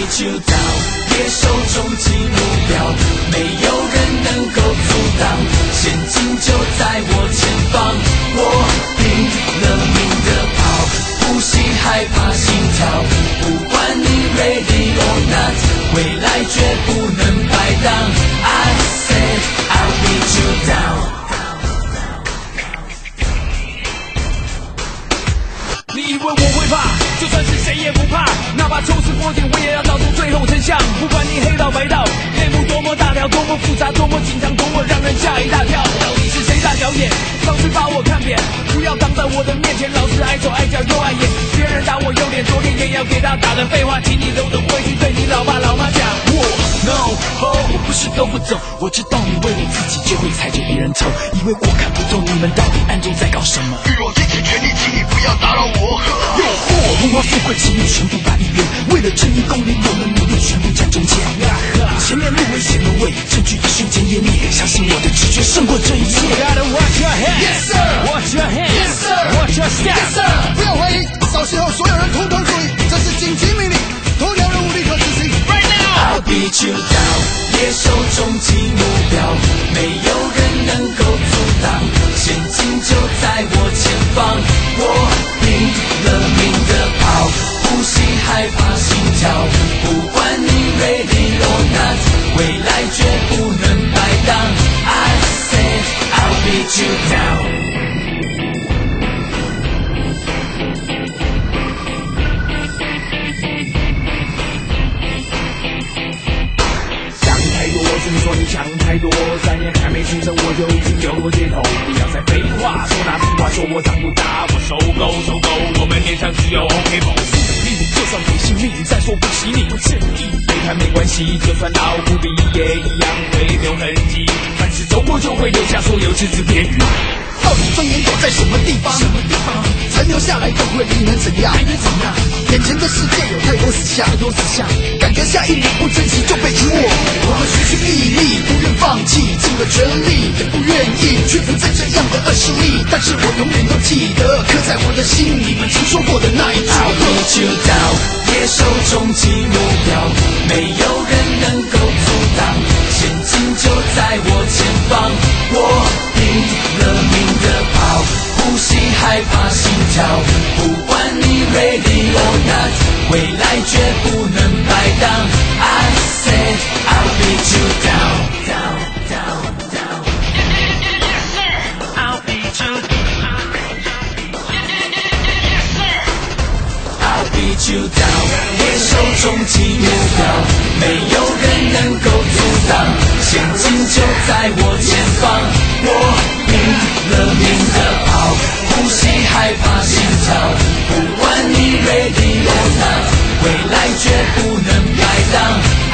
你知道，别手中极目标，没有人能够阻挡，前进就在我前方，我拼了命的跑，呼吸害怕心跳，不管你 ready or not， 未来绝不能摆荡。I said I'll beat you down。你以为我会怕？ 就算是谁也不怕，哪怕抽丝剥茧，我也要找出最后真相。不管你黑道白道，内幕多么大条，多么复杂，多么紧张，多么让人吓一大跳。到底是谁在表演？上次把我看扁，不要挡在我的面前，老是碍手碍脚又碍眼。别人打我右脸，左脸也要给他打的废话，请你都能回去对你老爸老妈讲。No， 我不是都不走，我知道你为了自己就会踩着别人头，因为我看不透你们到底暗中在搞什么。与我争取权利，请你不要打扰我。诱惑。 荣华富贵，请你全部把一边。为了正义公理，我们努力全部站中间。前面路危险的位，证据一瞬间湮灭。相信我的直觉胜过这一切。You gotta watch your head, yes sir. Watch your head, yes sir. Watch your step, yes sir. 不要怀疑，到时候所有人统统注意，这是紧急命令，头条人物立刻执行。Right now, I'll beat you down. 别手中极目标，没有人能够阻挡，前进就在我前方。我拼了命的。 呼吸害怕心跳，不管你 ready or not， 未来绝不能摆荡。I said I'll beat you down。 你说你想太多，3年还没出生我就已经流落街头。不要再废话，说哪句话？说我长不大，我受够受够，我们脸上只有 OK 绷。你就算不信命，再说不及你。我建议背叛没关系，就算老虎比也一样会留痕迹。凡事走过就会留下所有只字片语。到底尊严躲在什么地方？什么地方残留下来的回忆能怎样？还能怎样？眼前的世界有太多死相，太多死相，感觉下一秒不珍惜就被淹没。 放弃，尽了全力也不愿意屈服在这样的恶势力，但是我永远都记得，刻在我的心里面曾说过的那一句。I'll beat you down， 别手中极目标，没有人能够阻挡，前进就在我前方。我拼了命的跑，呼吸害怕心跳，不管你 ready or not， 未来绝不能摆荡。I said I'll beat you down。 I'll beat you down， 别手中极目标，没有人能够阻挡，前进就在我前方。我拼了命的跑，呼吸害怕心跳，不管你 ready or not， 未来绝不能摆荡。